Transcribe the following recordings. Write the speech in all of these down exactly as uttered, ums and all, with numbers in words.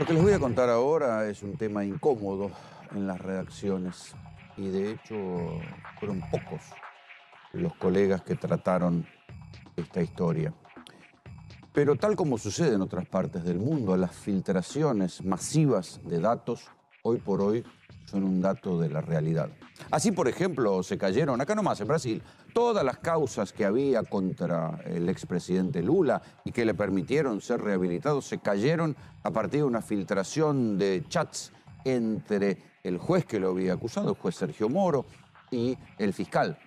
Lo que les voy a contar ahora es un tema incómodo en las redacciones y de hecho fueron pocos los colegas que trataron esta historia. Pero tal como sucede en otras partes del mundo, las filtraciones masivas de datos hoy por hoy son un dato de la realidad. Así, por ejemplo, se cayeron, acá nomás en Brasil, todas las causas que había contra el expresidente Lula y que le permitieron ser rehabilitado, se cayeron a partir de una filtración de chats entre el juez que lo había acusado, el juez Sergio Moro, y el fiscal.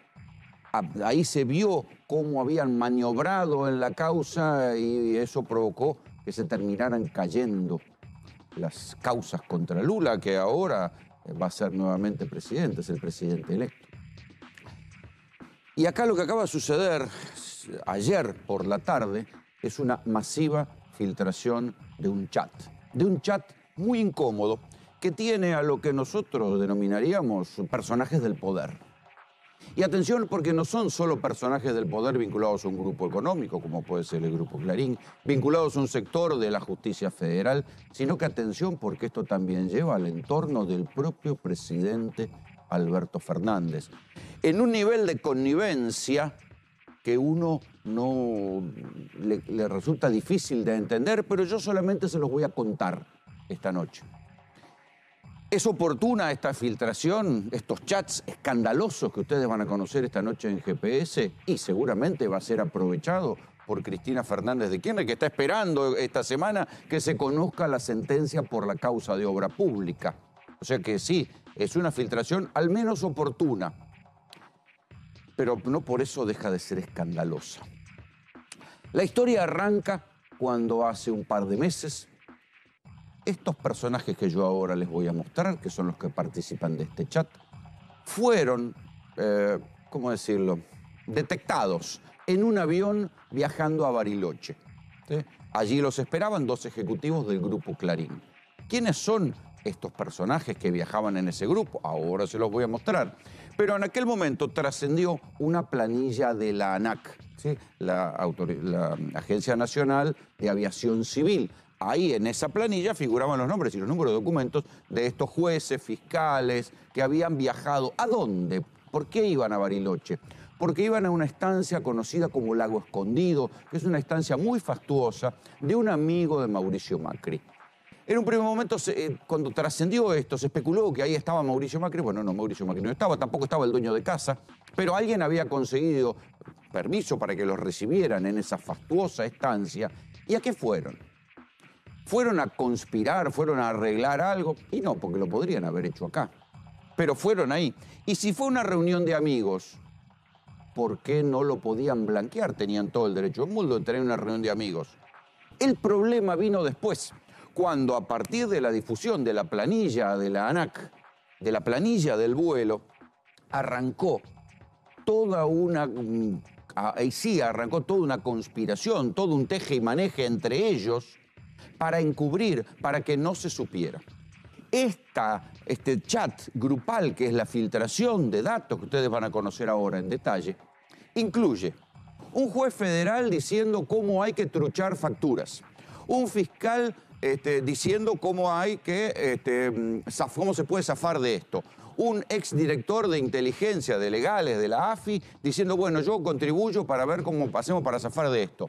Ahí se vio cómo habían maniobrado en la causa y eso provocó que se terminaran cayendo las causas contra Lula, que ahora va a ser nuevamente presidente, es el presidente electo. Y acá lo que acaba de suceder ayer por la tarde es una masiva filtración de un chat, de un chat muy incómodo que tiene a lo que nosotros denominaríamos personajes del poder. Y atención, porque no son solo personajes del poder vinculados a un grupo económico, como puede ser el Grupo Clarín, vinculados a un sector de la justicia federal, sino que atención, porque esto también lleva al entorno del propio presidente Alberto Fernández. En un nivel de connivencia que uno no le, le resulta difícil de entender, pero yo solamente se los voy a contar esta noche. ¿Es oportuna esta filtración, estos chats escandalosos que ustedes van a conocer esta noche en G P S? Y seguramente va a ser aprovechado por Cristina Fernández de Kirchner, que está esperando esta semana que se conozca la sentencia por la causa de obra pública. O sea que sí, es una filtración al menos oportuna, pero no por eso deja de ser escandalosa. La historia arranca cuando hace un par de meses estos personajes que yo ahora les voy a mostrar, que son los que participan de este chat, fueron, eh, ¿cómo decirlo?, detectados en un avión viajando a Bariloche. ¿Sí? Allí los esperaban dos ejecutivos del Grupo Clarín. ¿Quiénes son estos personajes que viajaban en ese grupo? Ahora se los voy a mostrar. Pero en aquel momento trascendió una planilla de la ANAC, ¿sí?, la, la Agencia Nacional de Aviación Civil. Ahí en esa planilla figuraban los nombres y los números de documentos de estos jueces, fiscales, que habían viajado. ¿A dónde? ¿Por qué iban a Bariloche? Porque iban a una estancia conocida como Lago Escondido, que es una estancia muy fastuosa de un amigo de Mauricio Macri. En un primer momento, se, cuando trascendió esto, se especuló que ahí estaba Mauricio Macri. Bueno, no, Mauricio Macri no estaba, tampoco estaba el dueño de casa, pero alguien había conseguido permiso para que los recibieran en esa fastuosa estancia. ¿Y a qué fueron? ¿Fueron a conspirar? ¿Fueron a arreglar algo? Y no, porque lo podrían haber hecho acá. Pero fueron ahí. Y si fue una reunión de amigos, ¿por qué no lo podían blanquear? Tenían todo el derecho del mundo de tener una reunión de amigos. El problema vino después, cuando a partir de la difusión de la planilla de la ANAC, de la planilla del vuelo, arrancó toda una... Ahí sí, arrancó toda una conspiración, todo un teje y maneje entre ellos para encubrir, para que no se supiera. Esta, este chat grupal, que es la filtración de datos que ustedes van a conocer ahora en detalle, incluye un juez federal diciendo cómo hay que truchar facturas, un fiscal este, diciendo cómo hay que, este, cómo se puede zafar de esto, un exdirector de inteligencia, de legales, de la A F I, diciendo, bueno, yo contribuyo para ver cómo hacemos para zafar de esto.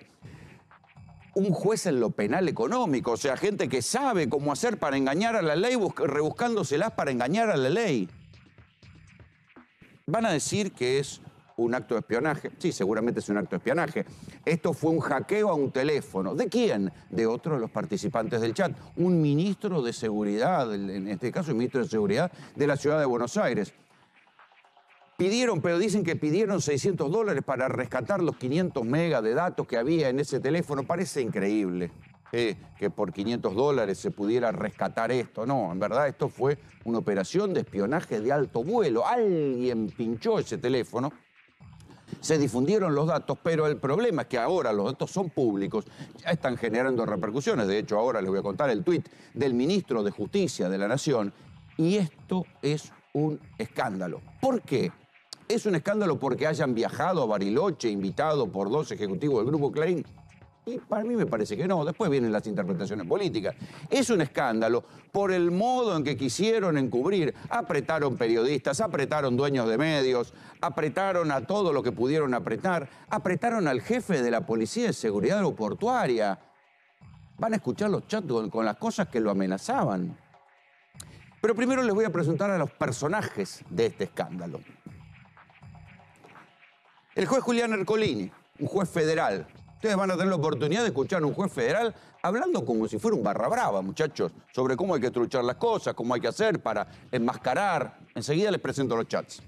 Un juez en lo penal económico, o sea, gente que sabe cómo hacer para engañar a la ley, rebuscándoselas para engañar a la ley. Van a decir que es un acto de espionaje. Sí, seguramente es un acto de espionaje. Esto fue un hackeo a un teléfono. ¿De quién? De otro de los participantes del chat. Un ministro de Seguridad, en este caso el ministro de Seguridad de la Ciudad de Buenos Aires. Pidieron, pero dicen que pidieron seiscientos dólares para rescatar los quinientos megas de datos que había en ese teléfono. Parece increíble eh, que por quinientos dólares se pudiera rescatar esto. No, en verdad esto fue una operación de espionaje de alto vuelo. Alguien pinchó ese teléfono, se difundieron los datos, pero el problema es que ahora los datos son públicos, ya están generando repercusiones. De hecho, ahora les voy a contar el tuit del ministro de Justicia de la Nación. Y esto es un escándalo. ¿Por qué? Es un escándalo porque hayan viajado a Bariloche, invitado por dos ejecutivos del Grupo Clarín. Y para mí me parece que no. Después vienen las interpretaciones políticas. Es un escándalo por el modo en que quisieron encubrir. Apretaron periodistas, apretaron dueños de medios, apretaron a todo lo que pudieron apretar, apretaron al jefe de la Policía de Seguridad Aeroportuaria. Van a escuchar los chats con las cosas que lo amenazaban. Pero primero les voy a presentar a los personajes de este escándalo. El juez Julián Ercolini, un juez federal. Ustedes van a tener la oportunidad de escuchar a un juez federal hablando como si fuera un barra brava, muchachos, sobre cómo hay que truchar las cosas, cómo hay que hacer para enmascarar. Enseguida les presento los chats.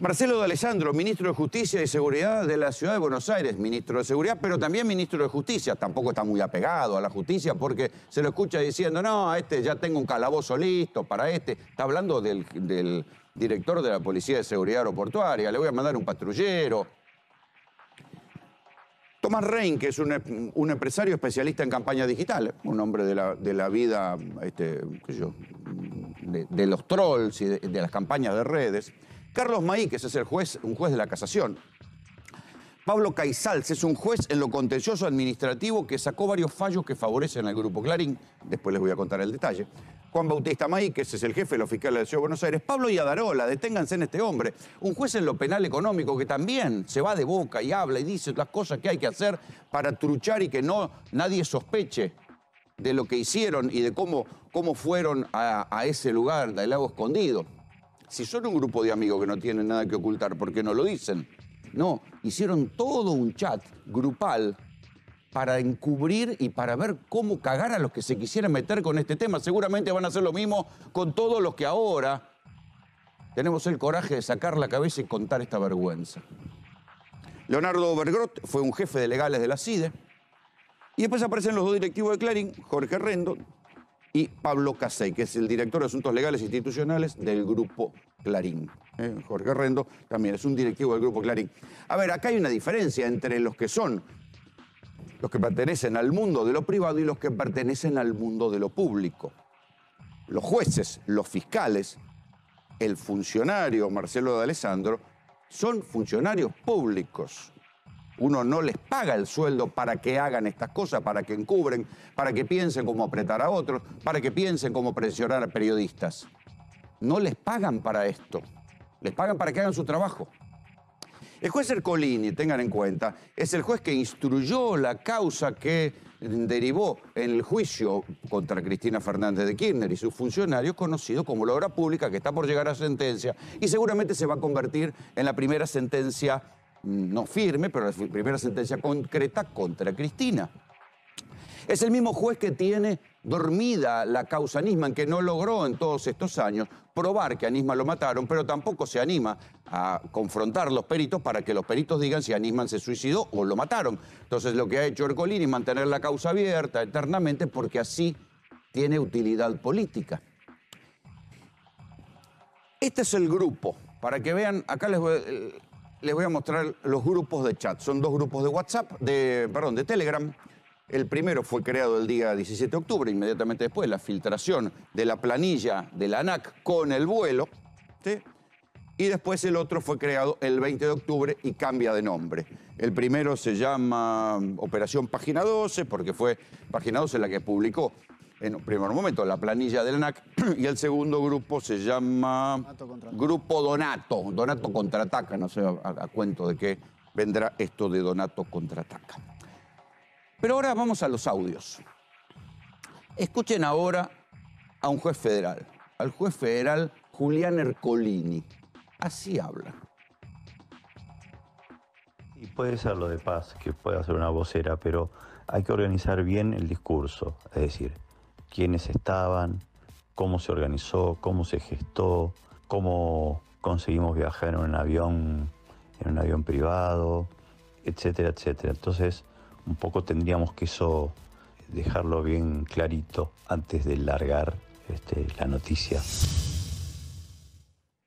Marcelo D'Alessandro, ministro de Justicia y Seguridad de la Ciudad de Buenos Aires, ministro de Seguridad, pero también ministro de Justicia. Tampoco está muy apegado a la justicia porque se lo escucha diciendo, no, a este ya tengo un calabozo listo para este. Está hablando del, del director de la Policía de Seguridad Aeroportuaria, le voy a mandar un patrullero. Tomás Rein, que es un, un empresario especialista en campañas digitales, un hombre de la, de la vida, este, qué sé yo, de, de los trolls y de, de las campañas de redes. Carlos Maí, que es el juez, un juez de la casación. Pablo Caizals es un juez en lo contencioso administrativo que sacó varios fallos que favorecen al Grupo Clarín. Después les voy a contar el detalle. Juan Bautista Mahiques es el jefe de los fiscales de la Ciudad de Buenos Aires. Pablo Yadarola, deténganse en este hombre, un juez en lo penal económico que también se va de boca y habla y dice las cosas que hay que hacer para truchar y que no, nadie sospeche de lo que hicieron y de cómo, cómo fueron a, a ese lugar del Lago Escondido. Si son un grupo de amigos que no tienen nada que ocultar, ¿por qué no lo dicen? No, hicieron todo un chat grupal para encubrir y para ver cómo cagar a los que se quisieran meter con este tema. Seguramente van a hacer lo mismo con todos los que ahora tenemos el coraje de sacar la cabeza y contar esta vergüenza. Leonardo Bergroth fue un jefe de legales de la SIDE. Y después aparecen los dos directivos de Clarín, Jorge Rendón y Pablo Casey, que es el director de Asuntos Legales Institucionales del Grupo Clarín. ¿Eh? Jorge Rendón también es un directivo del Grupo Clarín. A ver, acá hay una diferencia entre los que son los que pertenecen al mundo de lo privado y los que pertenecen al mundo de lo público. Los jueces, los fiscales, el funcionario Marcelo D'Alessandro son funcionarios públicos. Uno no les paga el sueldo para que hagan estas cosas, para que encubren, para que piensen cómo apretar a otros, para que piensen cómo presionar a periodistas. No les pagan para esto. Les pagan para que hagan su trabajo. El juez Ercolini, tengan en cuenta, es el juez que instruyó la causa que derivó en el juicio contra Cristina Fernández de Kirchner y sus funcionarios, conocido como la obra pública, que está por llegar a sentencia y seguramente se va a convertir en la primera sentencia no firme, pero la primera sentencia concreta contra Cristina. Es el mismo juez que tiene dormida la causa Nisman, que no logró en todos estos años probar que a Nisman lo mataron, pero tampoco se anima a confrontar los peritos para que los peritos digan si a Nisman se suicidó o lo mataron. Entonces lo que ha hecho Ercolini es mantener la causa abierta eternamente porque así tiene utilidad política. Este es el grupo. Para que vean, acá les voy a... Les voy a mostrar los grupos de chat. Son dos grupos de WhatsApp, de, perdón, de Telegram. El primero fue creado el día diecisiete de octubre, inmediatamente después, la filtración de la planilla de la ANAC con el vuelo. ¿Sí? Y después el otro fue creado el veinte de octubre y cambia de nombre. El primero se llama Operación Página doce, porque fue Página doce la que publicó en un primer momento la planilla del ANAC, y el segundo grupo se llama Grupo Donato. Donato Contraataca, no sé a, a cuento de qué vendrá esto de Donato Contraataca. Pero ahora vamos a los audios. Escuchen ahora a un juez federal, al juez federal Julián Ercolini. Así habla. Y puede ser lo de Paz, que pueda ser una vocera, pero hay que organizar bien el discurso, es decir, quiénes estaban, cómo se organizó, cómo se gestó, cómo conseguimos viajar en un avión, en un avión privado, etcétera, etcétera. Entonces, un poco tendríamos que eso dejarlo bien clarito antes de largar este, la noticia.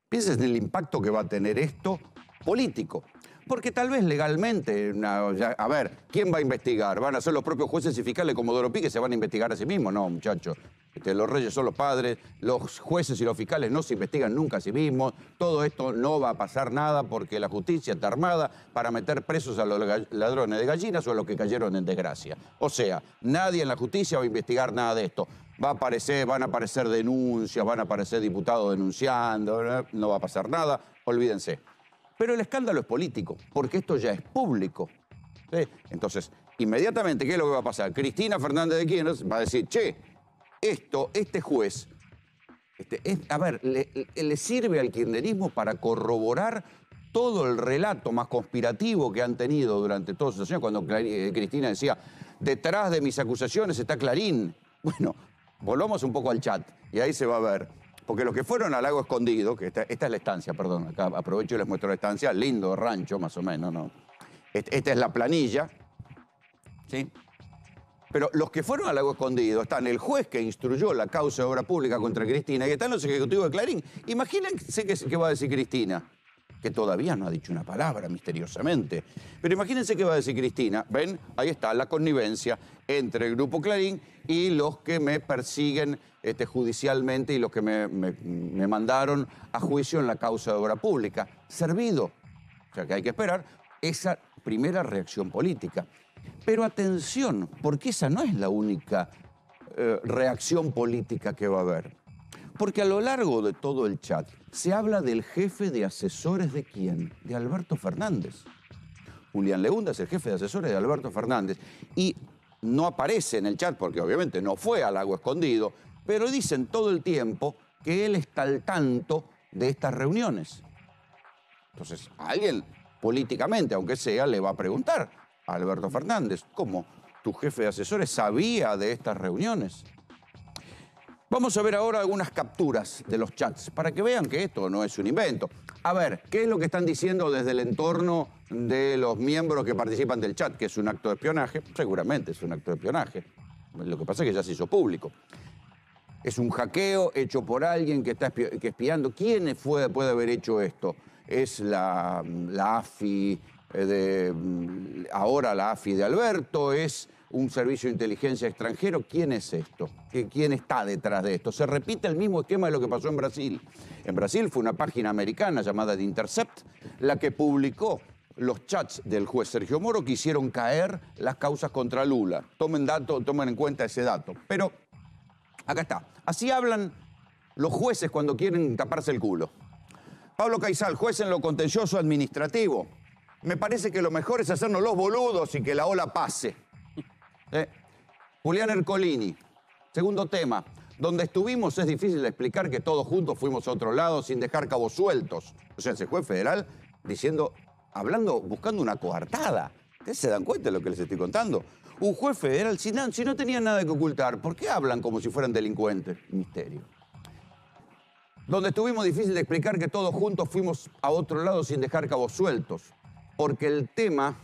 Piensen en el impacto que va a tener esto político. Porque tal vez legalmente, una, ya, a ver, ¿quién va a investigar? ¿Van a ser los propios jueces y fiscales como Doropi que se van a investigar a sí mismos? No, muchachos. Este, los reyes son los padres, los jueces y los fiscales no se investigan nunca a sí mismos, todo esto no va a pasar nada porque la justicia está armada para meter presos a los ladrones de gallinas o a los que cayeron en desgracia. O sea, nadie en la justicia va a investigar nada de esto. Va a aparecer, van a aparecer denuncias, van a aparecer diputados denunciando, no va a pasar nada, olvídense. Pero el escándalo es político, porque esto ya es público. ¿Sí? Entonces, inmediatamente, ¿qué es lo que va a pasar? Cristina Fernández de Kirchner va a decir, che, esto, este juez, este, es, a ver, le, le sirve al kirchnerismo para corroborar todo el relato más conspirativo que han tenido durante todos esos años, cuando Clarín, eh, Cristina decía, detrás de mis acusaciones está Clarín. Bueno, volvamos un poco al chat y ahí se va a ver. Porque los que fueron al Lago Escondido, que esta, esta es la estancia, perdón, acá aprovecho y les muestro la estancia, lindo rancho más o menos, ¿no? Este, esta es la planilla, ¿sí? Pero los que fueron al Lago Escondido están el juez que instruyó la causa de obra pública contra Cristina y están los ejecutivos de Clarín. Imagínense qué, qué va a decir Cristina, que todavía no ha dicho una palabra misteriosamente. Pero imagínense qué va a decir Cristina. Ven, ahí está la connivencia entre el Grupo Clarín y los que me persiguen Este, judicialmente y los que me, me, me mandaron a juicio en la causa de obra pública. Servido. O sea que hay que esperar esa primera reacción política. Pero atención, porque esa no es la única eh, reacción política que va a haber. Porque a lo largo de todo el chat se habla del jefe de asesores de quién, de Alberto Fernández. Julián Leunda es el jefe de asesores de Alberto Fernández. Y no aparece en el chat porque obviamente no fue al Lago Escondido, pero dicen todo el tiempo que él está al tanto de estas reuniones. Entonces, a alguien, políticamente, aunque sea, le va a preguntar a Alberto Fernández, ¿cómo tu jefe de asesores sabía de estas reuniones? Vamos a ver ahora algunas capturas de los chats, para que vean que esto no es un invento. A ver, ¿qué es lo que están diciendo desde el entorno de los miembros que participan del chat? Que es un acto de espionaje, seguramente es un acto de espionaje. Lo que pasa es que ya se hizo público. Es un hackeo hecho por alguien que está espi que espiando. ¿Quién fue, puede haber hecho esto? Es la, la A F I de... Ahora la A F I de Alberto, es un servicio de inteligencia extranjero. ¿Quién es esto? ¿Quién está detrás de esto? Se repite el mismo esquema de lo que pasó en Brasil. En Brasil fue una página americana llamada The Intercept la que publicó los chats del juez Sergio Moro que hicieron caer las causas contra Lula. Tomen, dato, tomen en cuenta ese dato. Pero... acá está. Así hablan los jueces cuando quieren taparse el culo. Pablo Caizals, juez en lo contencioso administrativo. Me parece que lo mejor es hacernos los boludos y que la ola pase. ¿Eh? Julián Ercolini, segundo tema. Donde estuvimos es difícil de explicar que todos juntos fuimos a otro lado sin dejar cabos sueltos. O sea, ese juez federal diciendo, hablando, buscando una coartada. ¿Ustedes se dan cuenta de lo que les estoy contando? Un juez federal, si no, si no tenían nada que ocultar, ¿por qué hablan como si fueran delincuentes? Misterio. Donde estuvimos difícil de explicar que todos juntos fuimos a otro lado sin dejar cabos sueltos, porque el tema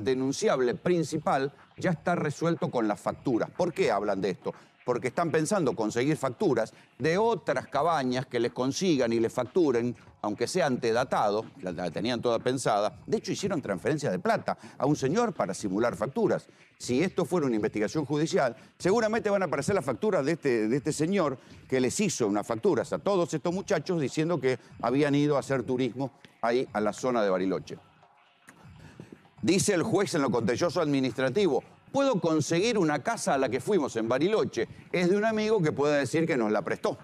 denunciable principal ya está resuelto con las facturas. ¿Por qué hablan de esto? Porque están pensando conseguir facturas de otras cabañas que les consigan y les facturen, aunque sea antedatado, la tenían toda pensada. De hecho, hicieron transferencia de plata a un señor para simular facturas. Si esto fuera una investigación judicial, seguramente van a aparecer las facturas de este, de este señor que les hizo unas facturas a todos estos muchachos diciendo que habían ido a hacer turismo ahí a la zona de Bariloche. Dice el juez en lo contencioso administrativo, puedo conseguir una casa a la que fuimos en Bariloche. Es de un amigo que pueda decir que nos la prestó.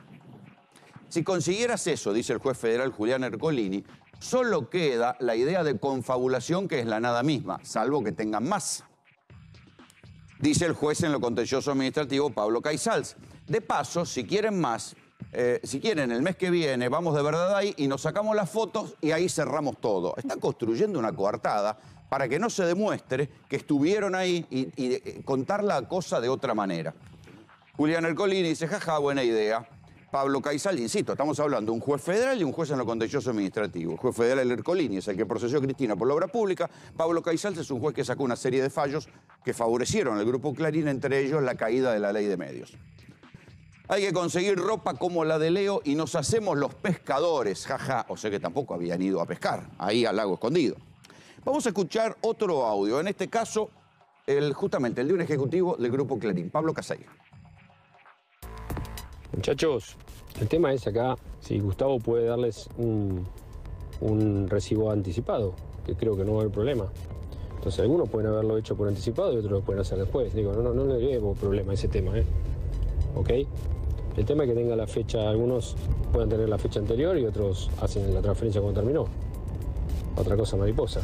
Si consiguieras eso, dice el juez federal Julián Ercolini, solo queda la idea de confabulación que es la nada misma, salvo que tengan más. Dice el juez en lo contencioso administrativo Pablo Caizals. De paso, si quieren más, eh, si quieren el mes que viene, vamos de verdad ahí y nos sacamos las fotos y ahí cerramos todo. Están construyendo una coartada para que no se demuestre que estuvieron ahí y, y contar la cosa de otra manera. Julián Ercolini dice, jaja, buena idea. Pablo Caizal, insisto, estamos hablando de un juez federal y un juez en lo contencioso administrativo. El juez federal Ercolini es el que procesó a Cristina por la obra pública. Pablo Caizal es un juez que sacó una serie de fallos que favorecieron al Grupo Clarín, entre ellos la caída de la ley de medios. Hay que conseguir ropa como la de Leo y nos hacemos los pescadores, jaja. O sea que tampoco habían ido a pescar, ahí al Lago Escondido. Vamos a escuchar otro audio, en este caso, el, justamente el de un ejecutivo del Grupo Clarín, Pablo Casey. Muchachos, el tema es acá si Gustavo puede darles un, un recibo anticipado, que creo que no va a haber problema. Entonces algunos pueden haberlo hecho por anticipado y otros lo pueden hacer después. Digo, no, no, no le llevo problema a ese tema, ¿eh? ¿Ok? El tema es que tenga la fecha, algunos pueden tener la fecha anterior y otros hacen la transferencia cuando terminó. Otra cosa mariposa.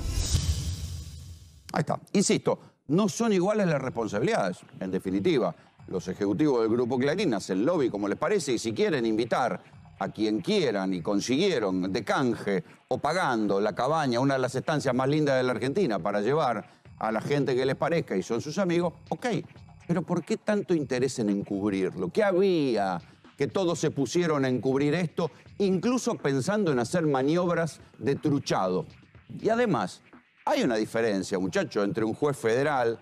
Ahí está. Insisto, no son iguales las responsabilidades, en definitiva. Los ejecutivos del Grupo Clarín hacen lobby como les parece y si quieren invitar a quien quieran y consiguieron de canje o pagando la cabaña, una de las estancias más lindas de la Argentina, para llevar a la gente que les parezca y son sus amigos, ok, pero ¿por qué tanto interés en encubrirlo? ¿Qué había que todos se pusieron a encubrir esto, incluso pensando en hacer maniobras de truchado? Y además, hay una diferencia, muchachos, entre un juez federal,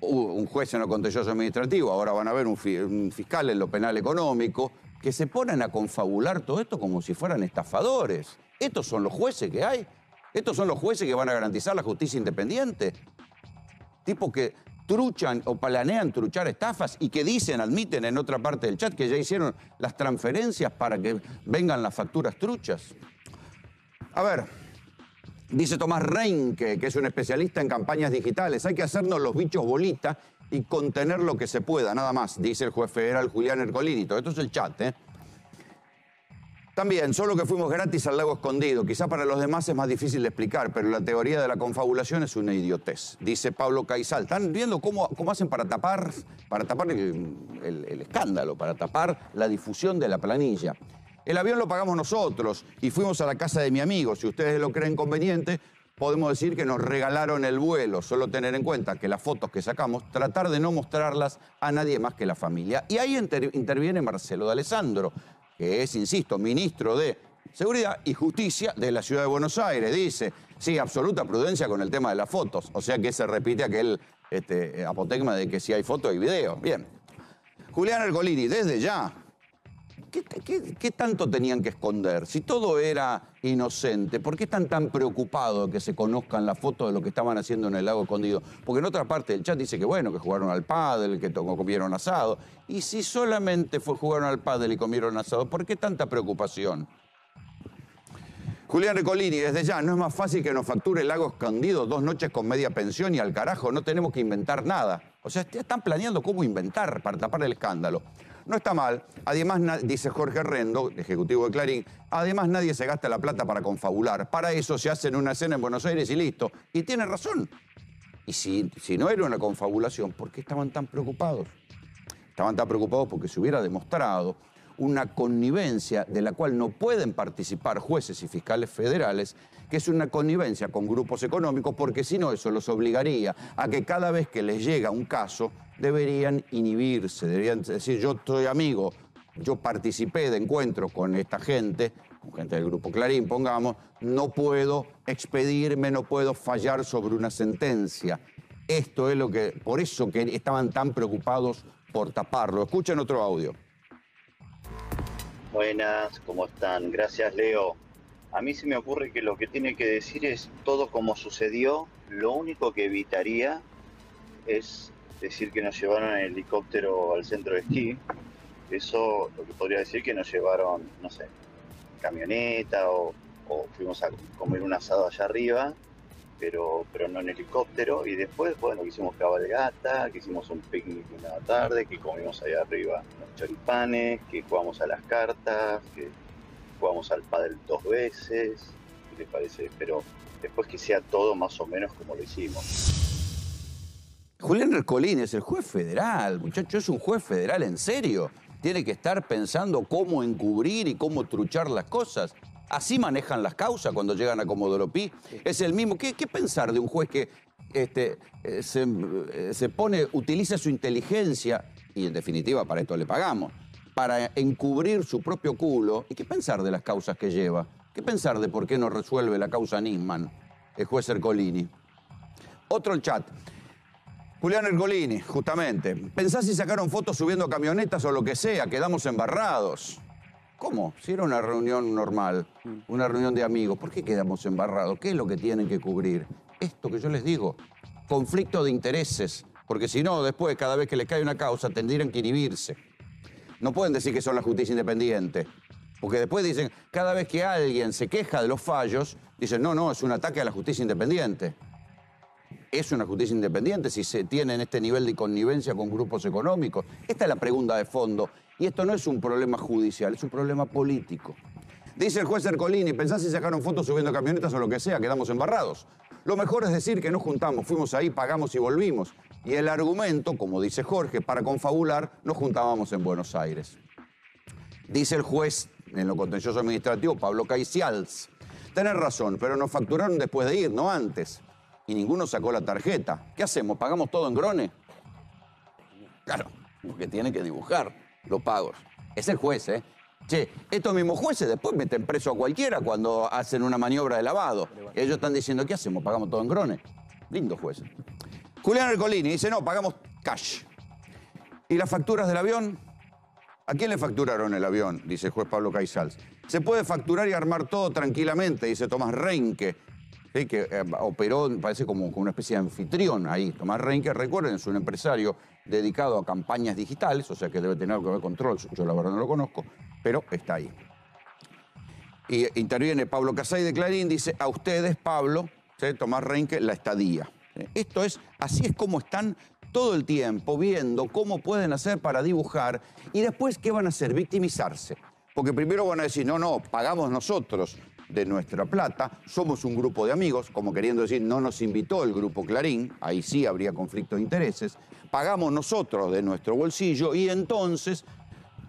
un juez en lo contencioso administrativo, ahora van a ver un, fi un fiscal en lo penal económico, que se ponen a confabular todo esto como si fueran estafadores. Estos son los jueces que hay. Estos son los jueces que van a garantizar la justicia independiente. Tipos que truchan o planean truchar estafas y que dicen, admiten en otra parte del chat que ya hicieron las transferencias para que vengan las facturas truchas. A ver, dice Tomás Rein, que, que es un especialista en campañas digitales, hay que hacernos los bichos bolita y contener lo que se pueda, nada más, dice el juez federal Julián Ercolini. Todo esto es el chat, ¿eh? También, solo que fuimos gratis al Lago Escondido. Quizá para los demás es más difícil de explicar, pero la teoría de la confabulación es una idiotez, dice Pablo Caizals. ¿Están viendo cómo, cómo hacen para tapar, para tapar el, el, el escándalo, para tapar la difusión de la planilla? El avión lo pagamos nosotros y fuimos a la casa de mi amigo. Si ustedes lo creen conveniente, podemos decir que nos regalaron el vuelo. Solo tener en cuenta que las fotos que sacamos, tratar de no mostrarlas a nadie más que la familia. Y ahí inter interviene Marcelo D'Alessandro, que es, insisto, ministro de Seguridad y Justicia de la Ciudad de Buenos Aires. Dice, sí, absoluta prudencia con el tema de las fotos. O sea que se repite aquel este, apotegma de que si hay fotos hay video. Bien. Julián Ercolini, desde ya, ¿Qué, qué, ¿qué tanto tenían que esconder? Si todo era inocente, ¿por qué están tan preocupados que se conozcan las fotos de lo que estaban haciendo en el Lago Escondido? Porque en otra parte del chat dice que bueno, que jugaron al pádel, que comieron asado. Y si solamente fue jugaron al pádel y comieron asado, ¿por qué tanta preocupación? Julián Ercolini, desde ya, ¿no es más fácil que nos facture el Lago Escondido dos noches con media pensión y al carajo? No tenemos que inventar nada. O sea, están planeando cómo inventar para tapar el escándalo. No está mal. Además, dice Jorge Rendón, ejecutivo de Clarín, además nadie se gasta la plata para confabular. Para eso se hacen una cena en Buenos Aires y listo. Y tiene razón. Y si, si no era una confabulación, ¿por qué estaban tan preocupados? Estaban tan preocupados porque se hubiera demostrado una connivencia de la cual no pueden participar jueces y fiscales federales, que es una connivencia con grupos económicos, porque si no eso los obligaría a que cada vez que les llega un caso deberían inhibirse, deberían decir yo soy amigo, yo participé de encuentros con esta gente, con gente del Grupo Clarín, pongamos, no puedo expedirme, no puedo fallar sobre una sentencia. Esto es lo que, por eso que estaban tan preocupados por taparlo. Escuchen otro audio. Buenas, ¿cómo están? Gracias, Leo. A mí se me ocurre que lo que tiene que decir es todo como sucedió. Lo único que evitaría es decir que nos llevaron en helicóptero al centro de esquí. Eso lo que podría decir que nos llevaron, no sé, camioneta o, o fuimos a comer un asado allá arriba, pero, pero no en helicóptero. Y después, bueno, que hicimos cabalgata, que hicimos un picnic una tarde, que comimos allá arriba unos choripanes, que jugamos a las cartas, que jugamos al pádel dos veces, ¿qué te parece? Pero después que sea todo más o menos como lo hicimos. Julián Ercolini es el juez federal, muchacho, es un juez federal en serio. Tiene que estar pensando cómo encubrir y cómo truchar las cosas. Así manejan las causas cuando llegan a Comodoro Pi. Sí. Es el mismo. ¿Qué, qué pensar de un juez que este, se, se pone, utiliza su inteligencia, y en definitiva para esto le pagamos, para encubrir su propio culo? ¿Y qué pensar de las causas que lleva? ¿Qué pensar de por qué no resuelve la causa Nisman, el juez Ercolini? Otro el chat. Julián Ercolini, justamente. Pensás si sacaron fotos subiendo camionetas o lo que sea, quedamos embarrados. ¿Cómo? Si era una reunión normal, una reunión de amigos, ¿por qué quedamos embarrados? ¿Qué es lo que tienen que cubrir? Esto que yo les digo, conflicto de intereses, porque si no, después, cada vez que les cae una causa, tendrían que inhibirse. No pueden decir que son la justicia independiente. Porque después dicen, cada vez que alguien se queja de los fallos, dicen, no, no, es un ataque a la justicia independiente. ¿Es una justicia independiente si se tiene en este nivel de connivencia con grupos económicos? Esta es la pregunta de fondo. Y esto no es un problema judicial, es un problema político. Dice el juez Ercolini, pensás si sacaron fotos subiendo camionetas o lo que sea, quedamos embarrados. Lo mejor es decir que nos juntamos, fuimos ahí, pagamos y volvimos. Y el argumento, como dice Jorge, para confabular, nos juntábamos en Buenos Aires. Dice el juez, en lo contencioso administrativo, Pablo Caizals, tenés razón, pero nos facturaron después de ir, no antes. Y ninguno sacó la tarjeta. ¿Qué hacemos? ¿Pagamos todo en grone? Claro, porque tiene que dibujar los pagos. Es el juez, ¿eh? Che, estos mismos jueces después meten preso a cualquiera cuando hacen una maniobra de lavado. Ellos están diciendo, ¿qué hacemos? ¿Pagamos todo en grone? Lindo juez. Julián Ercolini dice, no, pagamos cash. ¿Y las facturas del avión? ¿A quién le facturaron el avión? Dice el juez Pablo Caizals. Se puede facturar y armar todo tranquilamente, dice Tomás Rein, que... ¿sí? que eh, operó, parece como, como una especie de anfitrión ahí. Tomás Rein, que recuerden, es un empresario dedicado a campañas digitales, o sea que debe tener algo que ver con trolls, yo la verdad no lo conozco, pero está ahí. Y interviene Pablo Casey de Clarín, dice, a ustedes, Pablo, ¿sí? Tomás Rein, que la estadía. ¿Sí? Esto es, así es como están todo el tiempo viendo cómo pueden hacer para dibujar y después, ¿qué van a hacer? Victimizarse. Porque primero van a decir, no, no, pagamos nosotros de nuestra plata, somos un grupo de amigos, como queriendo decir, no nos invitó el Grupo Clarín, ahí sí habría conflicto de intereses, pagamos nosotros de nuestro bolsillo y entonces,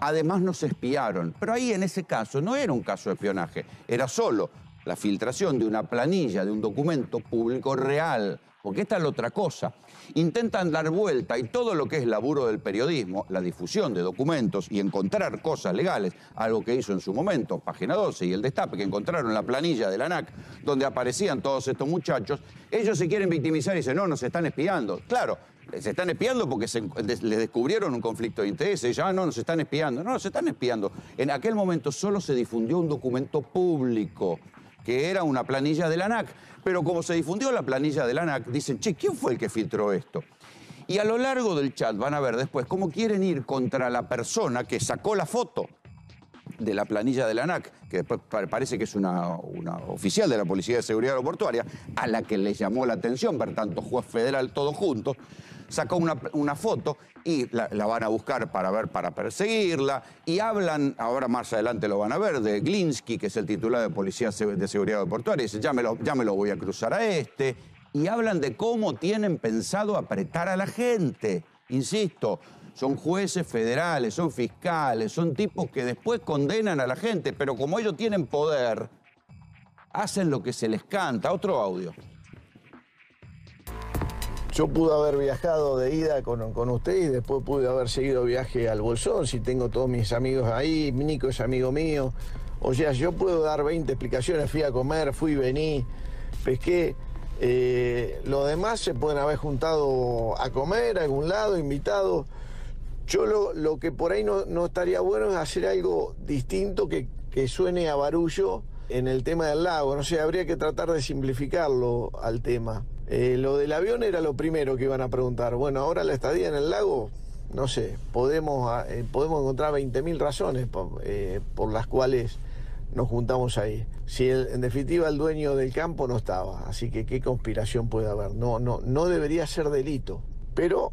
además nos espiaron. Pero ahí en ese caso no era un caso de espionaje, era solo la filtración de una planilla, de un documento público real, porque esta es la otra cosa. Intentan dar vuelta y todo lo que es laburo del periodismo, la difusión de documentos y encontrar cosas legales, algo que hizo en su momento Página doce y el Destape, que encontraron la planilla de la ANAC, donde aparecían todos estos muchachos, ellos se quieren victimizar y dicen, no, nos están espiando. Claro, se están espiando porque se, les descubrieron un conflicto de intereses. Y dicen, ah, no, nos están espiando. No, nos están espiando. En aquel momento solo se difundió un documento público, que era una planilla de la ANAC. Pero como se difundió la planilla de la ANAC, dicen, che, ¿quién fue el que filtró esto? Y a lo largo del chat van a ver después cómo quieren ir contra la persona que sacó la foto de la planilla de la ANAC, que después parece que es una, una oficial de la Policía de Seguridad Aeroportuaria, a la que le llamó la atención ver tanto juez federal todos juntos, sacó una, una foto y la, la van a buscar para ver, para perseguirla. Y hablan, ahora más adelante lo van a ver, de Glinski, que es el titular de Policía de Seguridad Aeroportuaria, y dice, ya me, lo, ya me lo voy a cruzar a este. Y hablan de cómo tienen pensado apretar a la gente. Insisto, son jueces federales, son fiscales, son tipos que después condenan a la gente, pero como ellos tienen poder, hacen lo que se les canta. Otro audio. Yo pude haber viajado de ida con, con usted y después pude haber seguido viaje al Bolsón, si tengo todos mis amigos ahí, Nico es amigo mío. O sea, yo puedo dar veinte explicaciones, fui a comer, fui, vení, pesqué. Eh, los demás se pueden haber juntado a comer, a algún lado, invitado. Yo lo, lo que por ahí no, no estaría bueno es hacer algo distinto que, que suene a barullo en el tema del lago. No sé, habría que tratar de simplificarlo al tema. Eh, lo del avión era lo primero que iban a preguntar. Bueno, ahora la estadía en el lago, no sé, podemos, eh, podemos encontrar veinte mil razones por, eh, por las cuales nos juntamos ahí. Si el, en definitiva el dueño del campo no estaba, así que qué conspiración puede haber. No, no, no debería ser delito, pero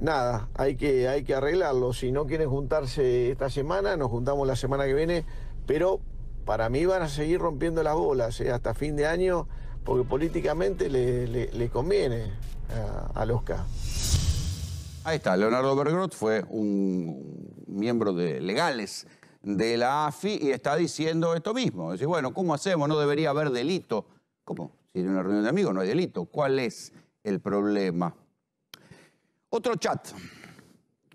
nada, hay que, hay que arreglarlo. Si no quieren juntarse esta semana, nos juntamos la semana que viene, pero para mí van a seguir rompiendo las bolas, eh, hasta fin de año, porque políticamente le, le, le conviene a, a los K. Ahí está, Leonardo Bergroth fue un miembro de legales de la A F I y está diciendo esto mismo. Dice, bueno, ¿cómo hacemos? No debería haber delito. ¿Cómo? Si hay una reunión de amigos no hay delito. ¿Cuál es el problema? Otro chat.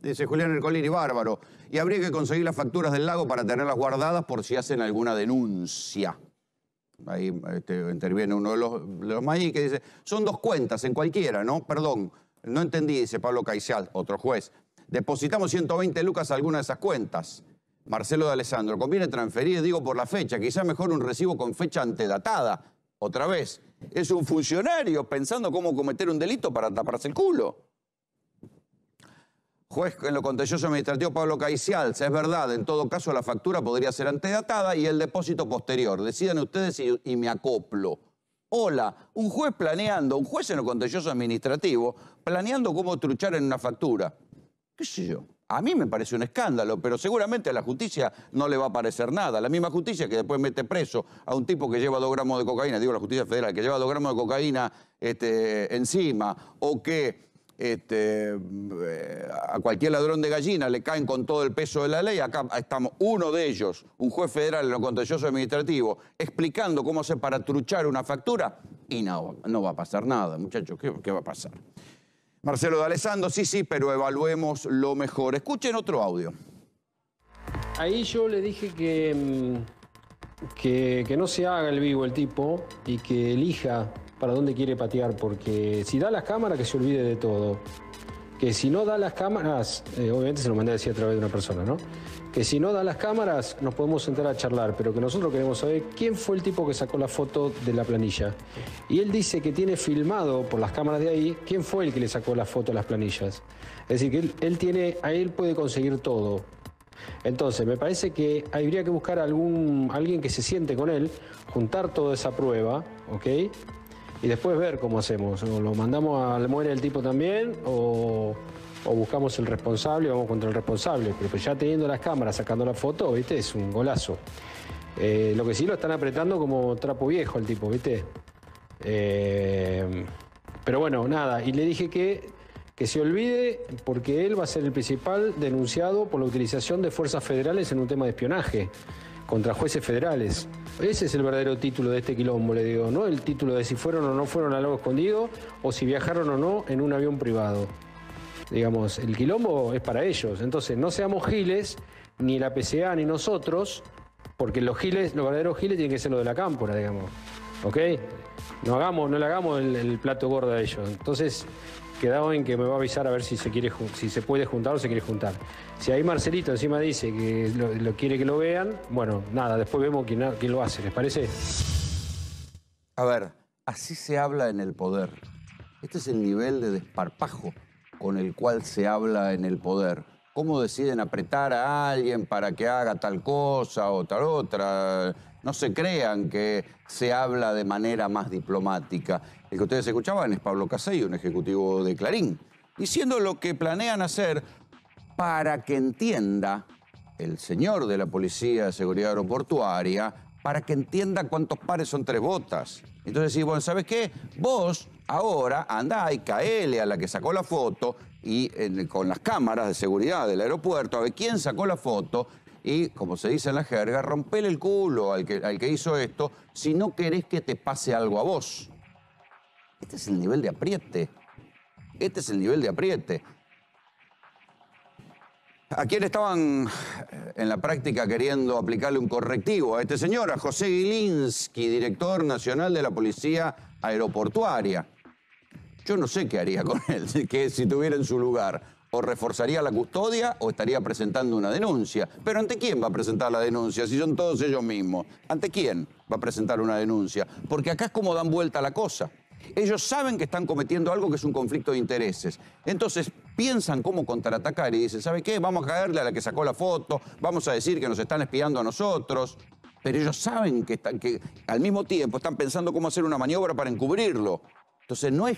Dice Julián Ercolini, bárbaro. Y habría que conseguir las facturas del lago para tenerlas guardadas por si hacen alguna denuncia. Ahí este, interviene uno de los, de los Maí que dice, son dos cuentas en cualquiera, ¿no? Perdón, no entendí, dice Pablo Caizal, otro juez. Depositamos ciento veinte lucas a alguna de esas cuentas. Marcelo D'Alessandro, conviene transferir, digo, por la fecha, quizá mejor un recibo con fecha antedatada. Otra vez, es un funcionario pensando cómo cometer un delito para taparse el culo. Juez en lo contencioso administrativo Pablo Caizals, es verdad, en todo caso la factura podría ser antedatada y el depósito posterior. Decidan ustedes y, y me acoplo. Hola, un juez planeando, un juez en lo contencioso administrativo, planeando cómo truchar en una factura. ¿Qué sé yo? A mí me parece un escándalo, pero seguramente a la justicia no le va a parecer nada. La misma justicia que después mete preso a un tipo que lleva dos gramos de cocaína, digo la justicia federal, que lleva dos gramos de cocaína este, encima, o que este, a cualquier ladrón de gallina le caen con todo el peso de la ley. Acá estamos, uno de ellos, un juez federal en lo contencioso administrativo, explicando cómo hacer para truchar una factura, y no, no va a pasar nada, muchachos, ¿qué, qué va a pasar? Marcelo D'Alessandro, sí, sí, pero evaluemos lo mejor. Escuchen otro audio. Ahí yo le dije que, que, que no se haga el vivo el tipo y que elija para dónde quiere patear, porque si da las cámaras, que se olvide de todo. Que si no da las cámaras, eh, obviamente se lo mandé a decir a través de una persona, ¿no? Que si no da las cámaras, nos podemos sentar a charlar, pero que nosotros queremos saber quién fue el tipo que sacó la foto de la planilla. Y él dice que tiene filmado por las cámaras de ahí quién fue el que le sacó la foto a las planillas. Es decir, que él, él tiene, a él puede conseguir todo. Entonces, me parece que habría que buscar algún, alguien que se siente con él, juntar toda esa prueba, ¿ok? Y después ver cómo hacemos. O lo mandamos a la muerte del tipo también, o... o buscamos el responsable, vamos contra el responsable. Pero ya teniendo las cámaras, sacando la foto, ¿viste? Es un golazo. Eh, lo que sí, lo están apretando como trapo viejo el tipo, ¿viste? Eh, pero bueno, nada. Y le dije que, que se olvide, porque él va a ser el principal denunciado por la utilización de fuerzas federales en un tema de espionaje contra jueces federales. Ese es el verdadero título de este quilombo, le digo, ¿no? El título de si fueron o no fueron al Lago Escondido, o si viajaron o no en un avión privado. Digamos, el quilombo es para ellos. Entonces, no seamos giles, ni la P S A ni nosotros, porque los giles, los verdaderos giles tienen que ser los de la cámpora, digamos. ¿Ok? No hagamos, no le hagamos el, el plato gordo a ellos. Entonces, quedado en que me va a avisar a ver si se quiere, si se puede juntar o se quiere juntar. Si ahí Marcelito encima dice que lo, lo quiere que lo vean, bueno, nada, después vemos quién, quién lo hace, ¿les parece? A ver, así se habla en el poder. Este es el nivel de desparpajo con el cual se habla en el poder. ¿Cómo deciden apretar a alguien para que haga tal cosa o tal otra? No se crean que se habla de manera más diplomática. El que ustedes escuchaban es Pablo Casey, un ejecutivo de Clarín, diciendo lo que planean hacer para que entienda el señor de la Policía de Seguridad Aeroportuaria, para que entienda cuántos pares son tres botas. Entonces decís, bueno, ¿sabes qué? Vos ahora andá y caele a la que sacó la foto y en, con las cámaras de seguridad del aeropuerto a ver quién sacó la foto y, como se dice en la jerga, rompele el culo al que, al que hizo esto si no querés que te pase algo a vos. Este es el nivel de apriete. Este es el nivel de apriete. ¿A quién estaban en la práctica queriendo aplicarle un correctivo? A este señor, a José Glinski, director nacional de la Policía Aeroportuaria. Yo no sé qué haría con él, que si tuviera en su lugar, o reforzaría la custodia o estaría presentando una denuncia. Pero ¿ante quién va a presentar la denuncia si son todos ellos mismos? ¿Ante quién va a presentar una denuncia? Porque acá es como dan vuelta la cosa. Ellos saben que están cometiendo algo que es un conflicto de intereses. Entonces piensan cómo contraatacar y dicen, ¿sabe qué? Vamos a caerle a la que sacó la foto, vamos a decir que nos están espiando a nosotros. Pero ellos saben que, están, que al mismo tiempo están pensando cómo hacer una maniobra para encubrirlo. Entonces no es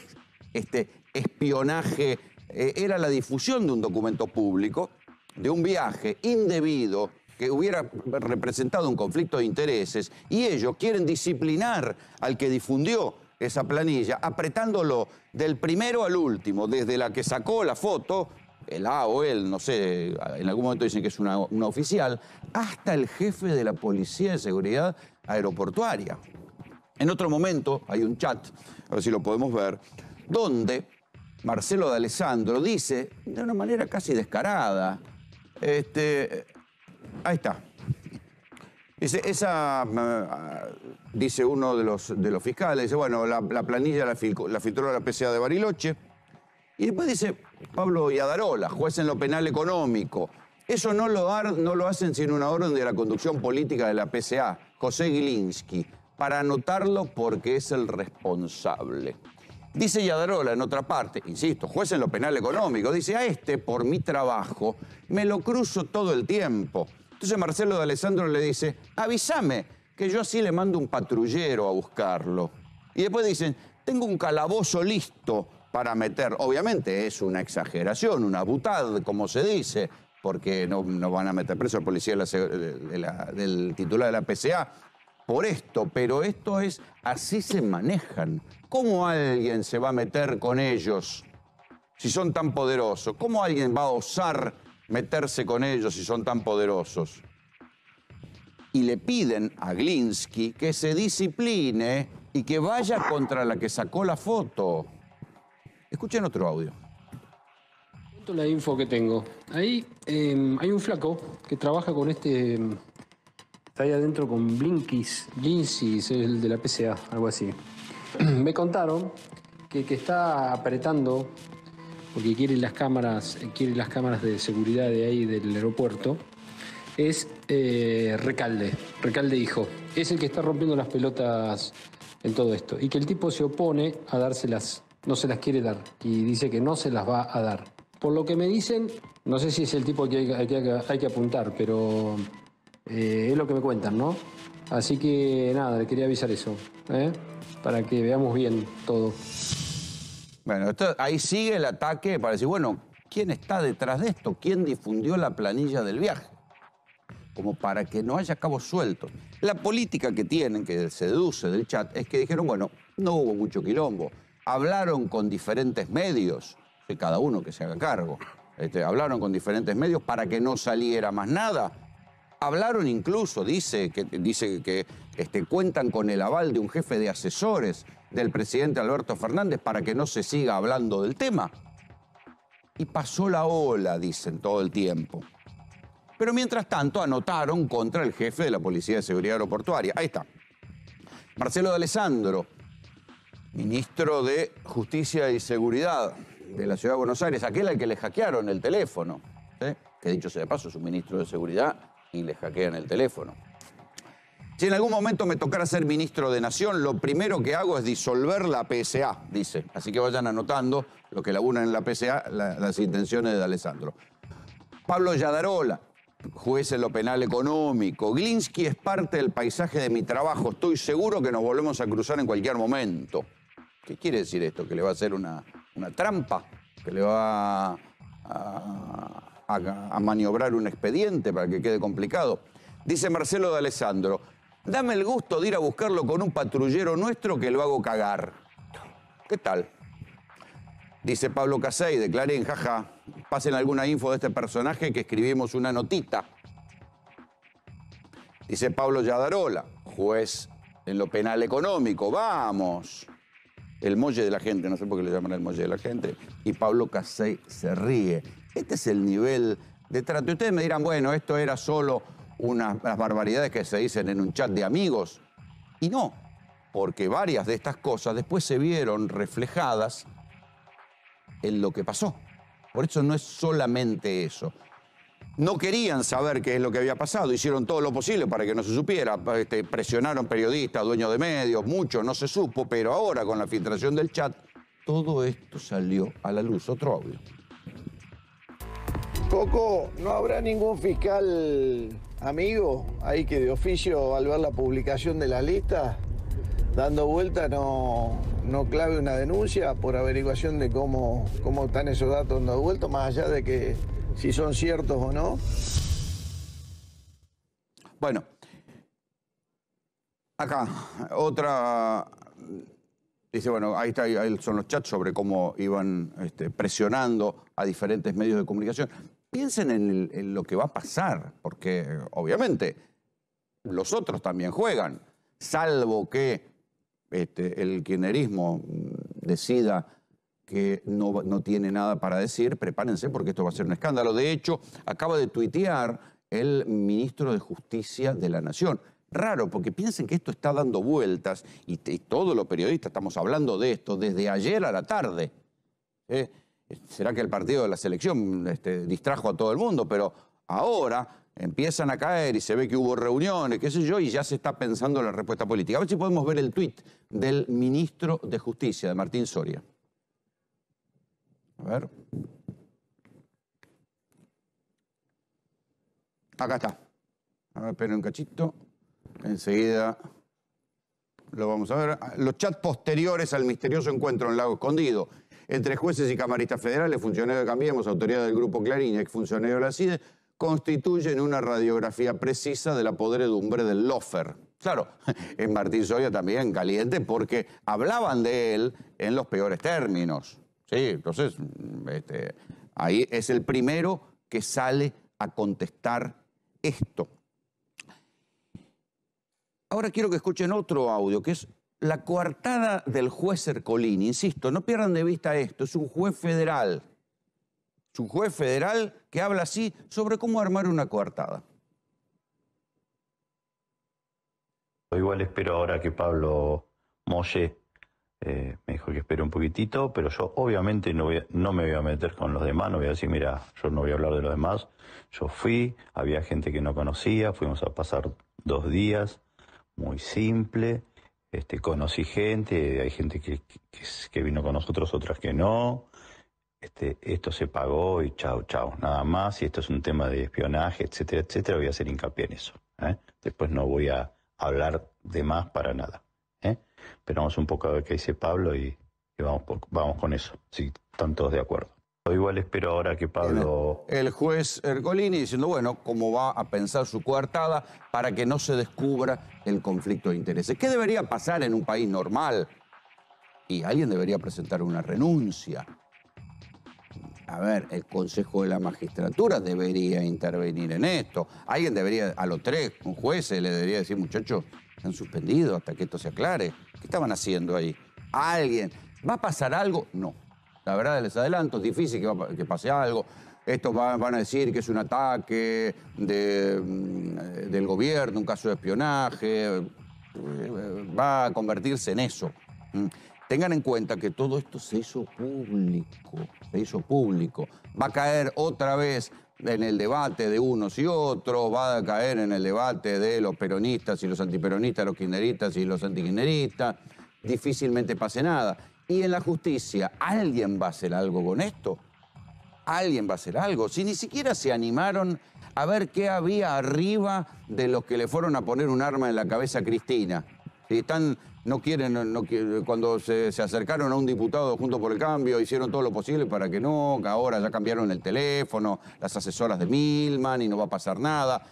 este espionaje, eh, era la difusión de un documento público, de un viaje indebido que hubiera representado un conflicto de intereses, y ellos quieren disciplinar al que difundió esa planilla, apretándolo del primero al último, desde la que sacó la foto, el A o él, no sé, en algún momento dicen que es una, una oficial, hasta el jefe de la Policía de Seguridad Aeroportuaria. En otro momento hay un chat, a ver si lo podemos ver, donde Marcelo D'Alessandro dice, de una manera casi descarada, este, ahí está. Dice, esa, dice uno de los, de los fiscales, dice, bueno, la, la planilla la, fil, la filtró la P S A de Bariloche. Y después dice Pablo Yadarola, juez en lo penal económico. Eso no lo, no lo hacen sin una orden de la conducción política de la P S A, José Glinski, para anotarlo porque es el responsable. Dice Yadarola en otra parte, insisto, juez en lo penal económico, dice, a este, por mi trabajo, me lo cruzo todo el tiempo. Entonces Marcelo D'Alessandro le dice, avísame, que yo así le mando un patrullero a buscarlo. Y después dicen, tengo un calabozo listo para meter. Obviamente es una exageración, una butad, como se dice, porque no, no van a meter preso al policía de la, de la, del titular de la P S A. Por esto, pero esto es, así se manejan. ¿Cómo alguien se va a meter con ellos si son tan poderosos? ¿Cómo alguien va a osar meterse con ellos si son tan poderosos? Y le piden a Glinski que se discipline y que vaya contra la que sacó la foto. Escuchen otro audio. Cuento la info que tengo. Ahí eh, hay un flaco que trabaja con este... Está ahí adentro con Blinkis, Jinsis, el de la P S A, algo así. Me contaron que, que está apretando, porque quiere las cámaras, quiere las cámaras de seguridad de ahí del aeropuerto, es eh, Recalde, Recalde hijo. Es el que está rompiendo las pelotas en todo esto. Y que el tipo se opone a dárselas, no se las quiere dar. Y dice que no se las va a dar. Por lo que me dicen, no sé si es el tipo que hay, hay, que, hay que apuntar, pero... Eh, es lo que me cuentan, ¿no? Así que, nada, le quería avisar eso, ¿eh? Para que veamos bien todo. Bueno, esto, ahí sigue el ataque para decir, bueno, ¿quién está detrás de esto? ¿Quién difundió la planilla del viaje? Como para que no haya cabos sueltos. La política que tienen, que se deduce del chat, es que dijeron, bueno, no hubo mucho quilombo. Hablaron con diferentes medios, que cada uno que se haga cargo. Este, hablaron con diferentes medios para que no saliera más nada. Hablaron incluso, dice que, dice que este, cuentan con el aval de un jefe de asesores del presidente Alberto Fernández para que no se siga hablando del tema. Y pasó la ola, dicen, todo el tiempo. Pero mientras tanto anotaron contra el jefe de la Policía de Seguridad Aeroportuaria. Ahí está. Marcelo D'Alessandro, ministro de Justicia y Seguridad de la Ciudad de Buenos Aires, aquel al que le hackearon el teléfono, ¿sí? Que dicho sea de paso es un ministro de Seguridad... y les hackean el teléfono. Si en algún momento me tocara ser ministro de Nación, lo primero que hago es disolver la P S A, dice. Así que vayan anotando lo que laburan en la P S A, la, las intenciones de D'Alessandro. Pablo Yadarola, juez en lo penal económico. Glinski es parte del paisaje de mi trabajo. Estoy seguro que nos volvemos a cruzar en cualquier momento. ¿Qué quiere decir esto? ¿Que le va a hacer una, una trampa? ¿Que le va a... a... A, a maniobrar un expediente para que quede complicado? Dice Marcelo D'Alessandro, dame el gusto de ir a buscarlo con un patrullero nuestro que lo hago cagar. ¿Qué tal? Dice Pablo Casey de Clarín, jaja, pasen alguna info de este personaje que escribimos una notita. Dice Pablo Yadarola, juez en lo penal económico, vamos. El molle de la gente, no sé por qué le llaman el molle de la gente. Y Pablo Casey se ríe. Este es el nivel de trato. Ustedes me dirán, bueno, esto era solo unas las barbaridades que se dicen en un chat de amigos. Y no, porque varias de estas cosas después se vieron reflejadas en lo que pasó. Por eso no es solamente eso. No querían saber qué es lo que había pasado. Hicieron todo lo posible para que no se supiera. Este, presionaron periodistas, dueños de medios, mucho, no se supo. Pero ahora, con la filtración del chat, todo esto salió a la luz. Otro audio. Coco, no habrá ningún fiscal amigo ahí que de oficio al ver la publicación de la lista, dando vuelta, no, no clave una denuncia por averiguación de cómo, cómo están esos datos dando vuelta, más allá de que si son ciertos o no. Bueno, acá otra... Dice, bueno, ahí, está, ahí son los chats sobre cómo iban este, presionando a diferentes medios de comunicación. Piensen en, el, en lo que va a pasar, porque obviamente los otros también juegan, salvo que este, el kirchnerismo decida que no, no tiene nada para decir, prepárense porque esto va a ser un escándalo. De hecho, acaba de tuitear el ministro de Justicia de la Nación. Raro, porque piensen que esto está dando vueltas y, y todos los periodistas estamos hablando de esto desde ayer a la tarde. ¿Eh? ¿Será que el partido de la selección este, distrajo a todo el mundo? Pero ahora empiezan a caer y se ve que hubo reuniones, qué sé yo, y ya se está pensando la respuesta política. A ver si podemos ver el tuit del ministro de Justicia, de Martín Soria. A ver. Acá está. A ver, esperen un cachito. Enseguida lo vamos a ver. Los chats posteriores al misterioso encuentro en Lago Escondido entre jueces y camaristas federales, funcionarios de Cambiemos, autoridades del Grupo Clarín y exfuncionarios de la SIDE, constituyen una radiografía precisa de la podredumbre del lofer. Claro, en Martín Soria también caliente porque hablaban de él en los peores términos. Sí, entonces este, ahí es el primero que sale a contestar esto. Ahora quiero que escuchen otro audio, que es la coartada del juez Ercolini. Insisto, no pierdan de vista esto, es un juez federal. Es un juez federal que habla así sobre cómo armar una coartada. Igual espero ahora que Pablo Molle eh, me dijo que espere un poquitito, pero yo obviamente no, voy a, no me voy a meter con los demás, no voy a decir, mira, yo no voy a hablar de los demás. Yo fui, había gente que no conocía, fuimos a pasar dos días, muy simple, este, conocí gente, hay gente que, que, que vino con nosotros, otras que no. Este, esto se pagó y chao, chao, nada más. Y esto es un tema de espionaje, etcétera, etcétera. Voy a hacer hincapié en eso, ¿eh? Después no voy a hablar de más para nada, ¿eh? Pero vamos un poco a ver qué dice Pablo y, y vamos, por, vamos con eso, si están todos de acuerdo. Igual espero ahora que Pablo... El juez Ercolini diciendo, bueno, cómo va a pensar su coartada para que no se descubra el conflicto de intereses. ¿Qué debería pasar en un país normal? Y alguien debería presentar una renuncia. A ver, el Consejo de la Magistratura debería intervenir en esto. Alguien debería, a los tres, un juez, le debería decir, muchachos, se han suspendido hasta que esto se aclare. ¿Qué estaban haciendo ahí? ¿Alguien? ¿Va a pasar algo? No. La verdad, les adelanto, es difícil que, va, que pase algo. Estos van, van a decir que es un ataque de, del gobierno, un caso de espionaje. Va a convertirse en eso. Tengan en cuenta que todo esto se hizo público. Se hizo público. Va a caer otra vez en el debate de unos y otros. Va a caer en el debate de los peronistas y los antiperonistas, los kirchneristas y los antikirchneristas. Difícilmente pase nada. Y en la justicia, ¿alguien va a hacer algo con esto? ¿Alguien va a hacer algo? Si ni siquiera se animaron a ver qué había arriba de los que le fueron a poner un arma en la cabeza a Cristina. Si están, no quieren, no, no, cuando se, se acercaron a un diputado junto por el cambio, hicieron todo lo posible para que no, que ahora ya cambiaron el teléfono, las asesoras de Milman y no va a pasar nada.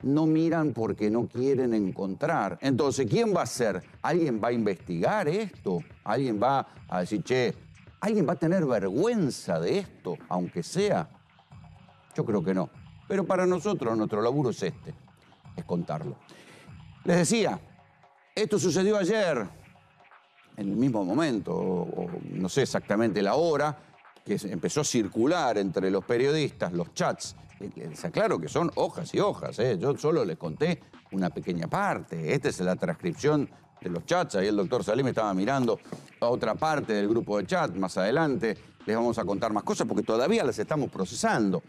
No miran porque no quieren encontrar. Entonces, ¿quién va a hacer? ¿Alguien va a investigar esto? ¿Alguien va a decir, che, alguien va a tener vergüenza de esto, aunque sea? Yo creo que no. Pero para nosotros, nuestro laburo es este, es contarlo. Les decía, esto sucedió ayer, en el mismo momento, o, o no sé exactamente la hora, que empezó a circular entre los periodistas, los chats. Les aclaro que son hojas y hojas, ¿eh? Yo solo les conté una pequeña parte. Esta es la transcripción de los chats. Ahí el doctor Salim estaba mirando a otra parte del grupo de chat. Más adelante les vamos a contar más cosas porque todavía las estamos procesando.